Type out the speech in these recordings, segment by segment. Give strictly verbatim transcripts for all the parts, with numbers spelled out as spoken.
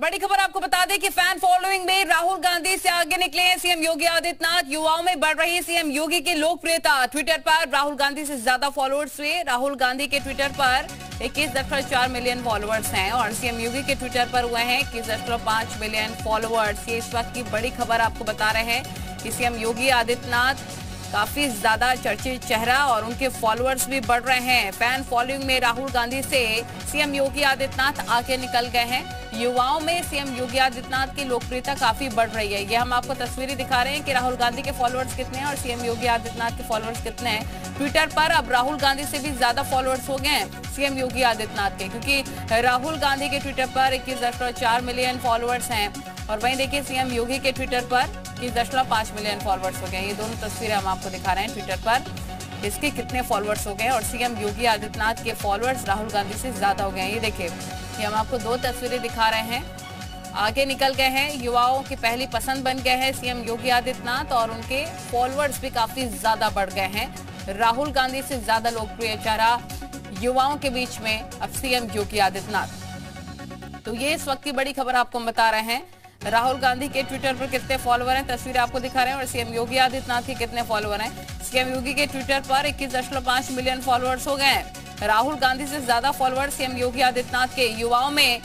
बड़ी खबर आपको बता दें कि फैन फॉलोइंग में राहुल गांधी से आगे निकले हैं सीएम योगी आदित्यनाथ। युवाओं में बढ़ रही सीएम योगी की लोकप्रियता। ट्विटर पर राहुल गांधी से ज्यादा फॉलोअर्स हुए। राहुल गांधी के ट्विटर पर इक्कीस दशमलव चार मिलियन फॉलोअर्स हैं और सीएम योगी के ट्विटर पर हुए हैं इक्कीस दशमलव पाँच मिलियन फॉलोअर्स। ये इस वक्त की बड़ी खबर आपको बता रहे हैं कि सीएम योगी आदित्यनाथ काफी ज्यादा चर्चित चेहरा और उनके फॉलोअर्स भी बढ़ रहे हैं। फैन फॉलोइंग में राहुल गांधी से सीएम योगी आदित्यनाथ आगे निकल गए हैं। युवाओं में सीएम योगी आदित्यनाथ की लोकप्रियता काफी बढ़ रही है। ये हम आपको तस्वीरें दिखा रहे हैं कि राहुल गांधी के फॉलोअर्स कितने हैं और सीएम योगी आदित्यनाथ के फॉलोअर्स कितने हैं। ट्विटर पर अब राहुल गांधी से भी ज्यादा फॉलोअर्स हो गए हैं सीएम योगी आदित्यनाथ के, क्योंकि राहुल गांधी के ट्विटर पर इक्कीस दशमलव चार मिलियन फॉलोअर्स हैं और वहीं देखिए सीएम योगी के ट्विटर पर इक्कीस दशमलव पाँच मिलियन फॉलोअर्स हो गए। ये दोनों तस्वीरें हम आपको दिखा रहे हैं ट्विटर पर इसके कितने फॉलोअर्स हो गए और सीएम योगी आदित्यनाथ के फॉलोअर्स राहुल गांधी से ज्यादा हो गए हैं। ये देखिए, ये हम आपको दो तस्वीरें दिखा रहे हैं। आगे निकल गए हैं, युवाओं की पहली पसंद बन गए हैं सीएम योगी आदित्यनाथ और उनके फॉलोअर्स भी काफी ज्यादा बढ़ गए हैं। राहुल गांधी से ज्यादा लोकप्रिय चेहरा युवाओं के बीच में अब सीएम योगी आदित्यनाथ। तो ये इस वक्त की बड़ी खबर आपको बता रहे हैं। राहुल गांधी के ट्विटर पर कितने फॉलोअर हैं तस्वीरें आपको दिखा रहे हैं और सीएम योगी आदित्यनाथ के कितने फॉलोअर हैं। सीएम योगी के ट्विटर पर इक्कीस दशमलव पाँच मिलियन फॉलोअर्स हो गए हैं। राहुल गांधी से ज्यादा फॉलोअर सीएम योगी आदित्यनाथ के। युवाओं में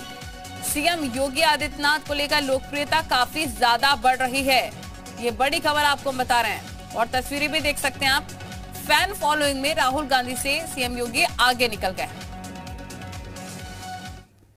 सीएम योगी आदित्यनाथ को लेकर लोकप्रियता काफी ज्यादा बढ़ रही है। ये बड़ी खबर आपको बता रहे हैं और तस्वीरें भी देख सकते हैं आप। फैन फॉलोइंग में राहुल गांधी से सीएम योगी आगे निकल गए।